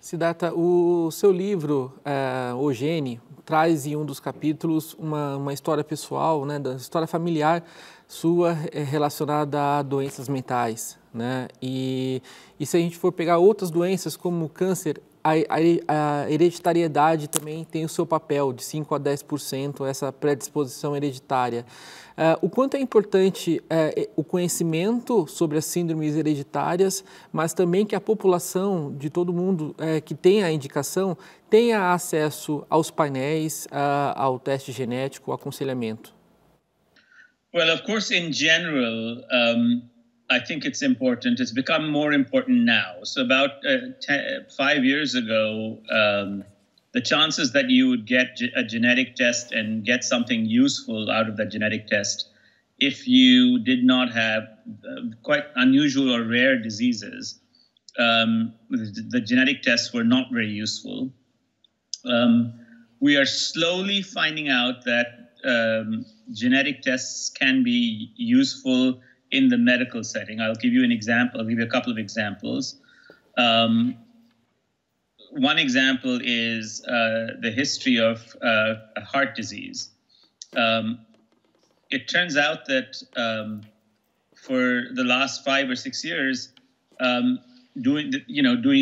Sidata, o seu livro, O Gene, traz em um dos capítulos uma história pessoal, né, da história familiar sua relacionada a doenças mentais, né? E se a gente for pegar outras doenças como o câncer, a hereditariedade também tem o seu papel, de 5 a 10%, essa predisposição hereditária. O quanto é importante o conhecimento sobre as síndromes hereditárias, mas também que a população de todo mundo que tem a indicação tenha acesso aos painéis, ao teste genético, ao aconselhamento? Well, of course, in general, I think it's important. It's become more important now. So about 5 years ago, the chances that you would get a genetic test and get something useful out of that genetic test if you did not have quite unusual or rare diseases, the genetic tests were not very useful. We are slowly finding out that genetic tests can be useful in the medical setting. I'll give you an example. I'll give you a couple of examples. One example is the history of heart disease. It turns out that for the last 5 or 6 years, doing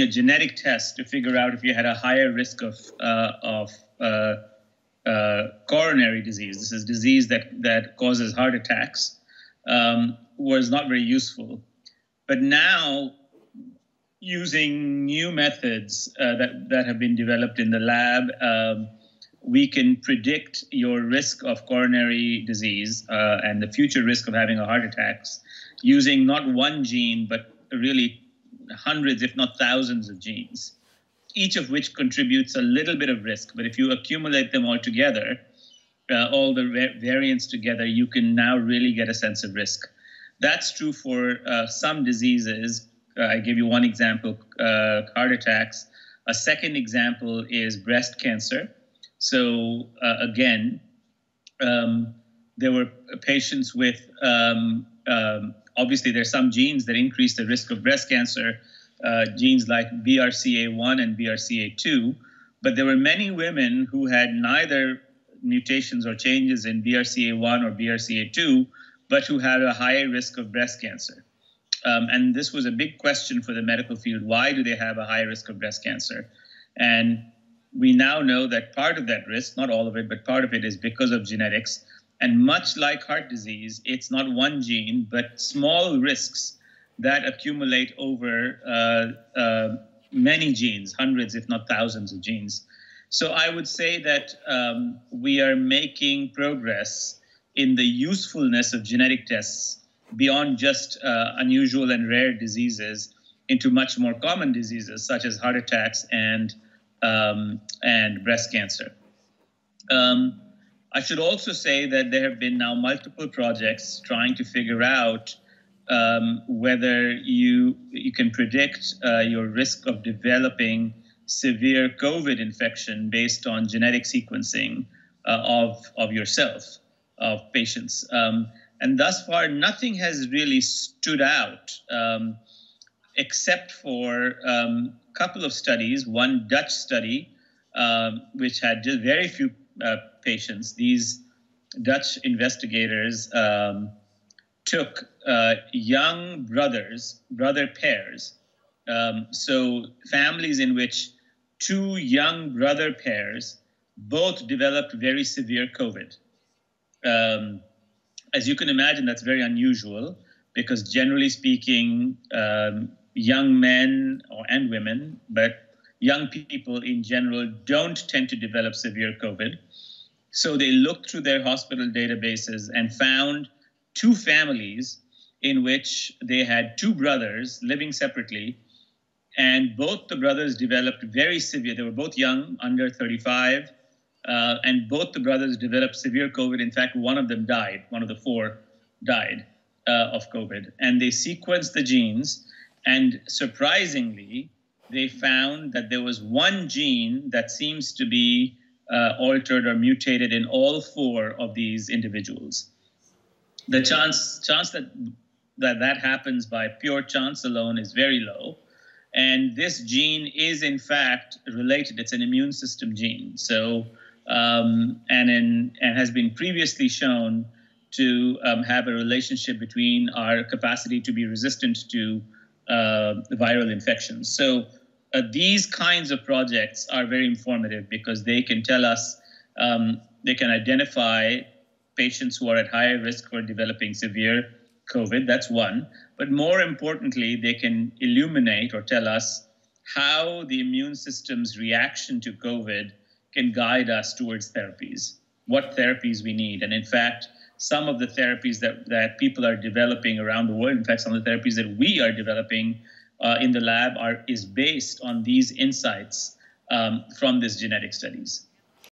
a genetic test to figure out if you had a higher risk of coronary disease. This is disease that causes heart attacks. Was not very useful. But now, using new methods that have been developed in the lab, we can predict your risk of coronary disease and the future risk of having a heart attack using not one gene, but really hundreds, if not thousands of genes, each of which contributes a little bit of risk. But if you accumulate them all together, all the variants together, you can now really get a sense of risk. That's true for some diseases. I give you one example, heart attacks. A second example is breast cancer. So again, there were patients with, obviously there's some genes that increase the risk of breast cancer, genes like BRCA1 and BRCA2, but there were many women who had neither mutations or changes in BRCA1 or BRCA2, but who had a higher risk of breast cancer. And this was a big question for the medical field. Why do they have a high risk of breast cancer? And we now know that part of that risk, not all of it, but part of it is because of genetics. And much like heart disease, it's not one gene, but small risks that accumulate over many genes, hundreds, if not thousands of genes. So I would say that we are making progress in the usefulness of genetic tests beyond just unusual and rare diseases into much more common diseases such as heart attacks and breast cancer. I should also say that there have been now multiple projects trying to figure out whether you can predict your risk of developing severe COVID infection based on genetic sequencing of yourself, of patients. And thus far, nothing has really stood out except for a couple of studies, one Dutch study, which had just very few patients. These Dutch investigators took young brother pairs, so families in which two young brother pairs both developed very severe COVID. As you can imagine, that's very unusual because generally speaking, young men and women, but young people in general don't tend to develop severe COVID. So they looked through their hospital databases and found two families in which they had two brothers living separately, and both the brothers developed very severe, they were both young, under 35, and both the brothers developed severe COVID. In fact, one of them died, one of the four died of COVID. And they sequenced the genes, and surprisingly, they found that there was one gene that seems to be altered or mutated in all four of these individuals. The chance that that happens by pure chance alone is very low. And this gene is, in fact, related. It's an immune system gene. So, and has been previously shown to have a relationship between our capacity to be resistant to viral infections. So these kinds of projects are very informative because they can tell us, they can identify patients who are at higher risk for developing severe COVID, that's one. But more importantly, they can illuminate or tell us how the immune system's reaction to COVID can guide us towards therapies, what therapies we need. And in fact, some of the therapies that people are developing around the world, in fact, some of the therapies that we are developing in the lab is based on these insights from these genetic studies.